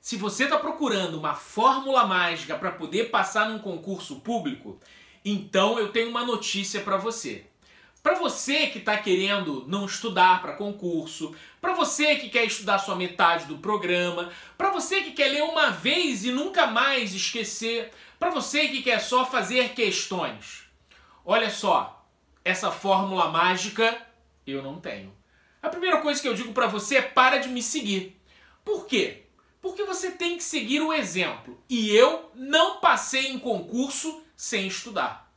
Se você está procurando uma fórmula mágica para poder passar num concurso público, então eu tenho uma notícia para você. Para você que está querendo não estudar para concurso, para você que quer estudar só metade do programa, para você que quer ler uma vez e nunca mais esquecer, para você que quer só fazer questões. Olha só, essa fórmula mágica eu não tenho. A primeira coisa que eu digo para você é para de me seguir. Por quê? Porque você tem que seguir o exemplo. E eu não passei em concurso sem estudar.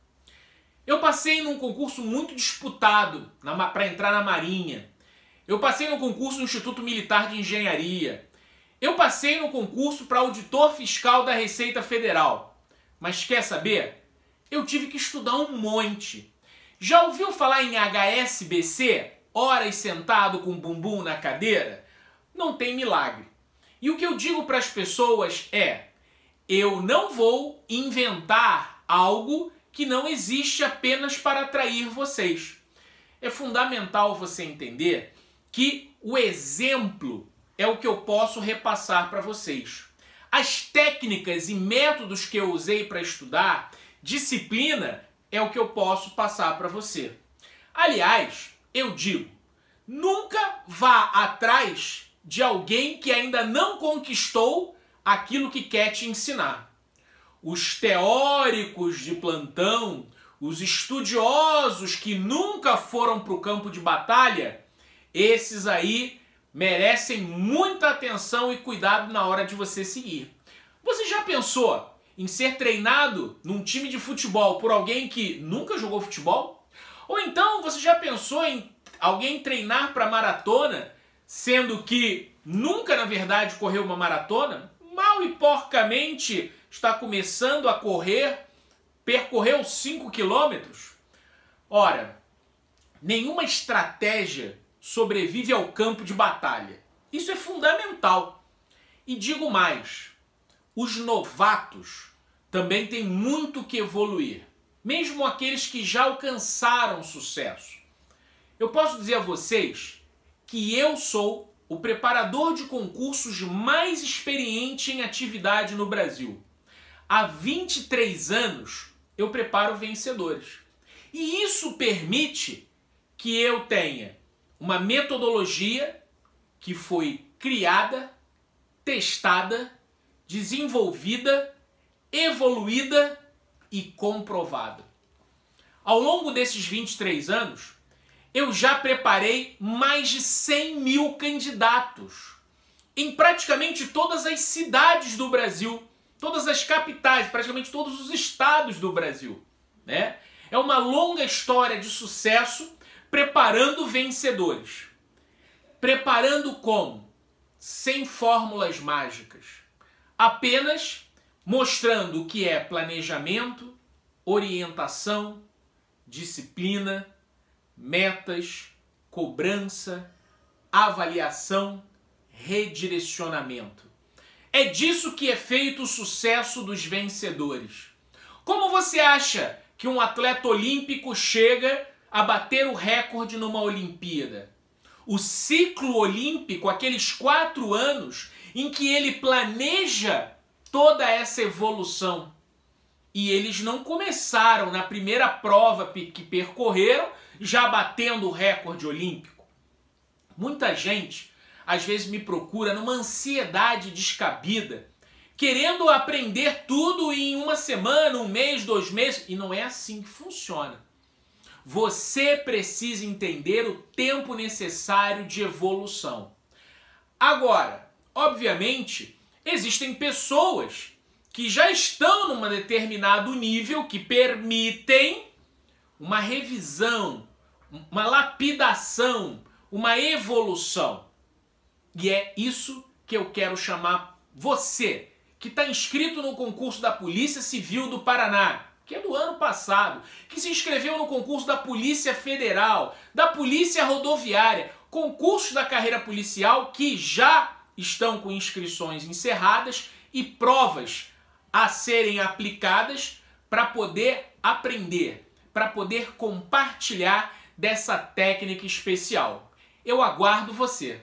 Eu passei num concurso muito disputado para entrar na Marinha. Eu passei no concurso do Instituto Militar de Engenharia. Eu passei no concurso para auditor fiscal da Receita Federal. Mas quer saber? Eu tive que estudar um monte. Já ouviu falar em HSBC? Horas sentado com o bumbum na cadeira? Não tem milagre. E o que eu digo para as pessoas é: eu não vou inventar algo que não existe apenas para atrair vocês. É fundamental você entender que o exemplo é o que eu posso repassar para vocês. As técnicas e métodos que eu usei para estudar, disciplina, é o que eu posso passar para você. Aliás, eu digo, nunca vá atrás de alguém que ainda não conquistou aquilo que quer te ensinar. Os teóricos de plantão, os estudiosos que nunca foram para o campo de batalha, esses aí merecem muita atenção e cuidado na hora de você seguir. Você já pensou em ser treinado num time de futebol por alguém que nunca jogou futebol? Ou então você já pensou em alguém treinar para maratona, sendo que nunca, na verdade, correu uma maratona? Mal e porcamente está começando a correr, percorreu 5 quilômetros? Ora, nenhuma estratégia sobrevive ao campo de batalha. Isso é fundamental. E digo mais, os novatos também têm muito que evoluir, mesmo aqueles que já alcançaram sucesso. Eu posso dizer a vocês que eu sou o preparador de concursos mais experiente em atividade no Brasil. Há 23 anos eu preparo vencedores. E isso permite que eu tenha uma metodologia que foi criada, testada, desenvolvida, evoluída e comprovada. Ao longo desses 23 anos, eu já preparei mais de 100 mil candidatos em praticamente todas as cidades do Brasil. Todas as capitais, praticamente todos os estados do Brasil, né? É uma longa história de sucesso preparando vencedores. Preparando como? Sem fórmulas mágicas. Apenas mostrando o que é planejamento, orientação, disciplina, metas, cobrança, avaliação, redirecionamento. É disso que é feito o sucesso dos vencedores. Como você acha que um atleta olímpico chega a bater o recorde numa Olimpíada? O ciclo olímpico, aqueles 4 anos em que ele planeja toda essa evolução. E eles não começaram na primeira prova que percorreram já batendo o recorde olímpico. Muita gente às vezes me procura numa ansiedade descabida, querendo aprender tudo em uma semana, um mês, 2 meses, e não é assim que funciona. Você precisa entender o tempo necessário de evolução. Agora, obviamente, existem pessoas que já estão num determinado nível que permitem uma revisão, uma lapidação, uma evolução. E é isso que eu quero chamar você, que está inscrito no concurso da Polícia Civil do Paraná, que é do ano passado, que se inscreveu no concurso da Polícia Federal, da Polícia Rodoviária, concursos da carreira policial que já estão com inscrições encerradas e provas a serem aplicadas para poder aprender, para poder compartilhar dessa técnica especial. Eu aguardo você.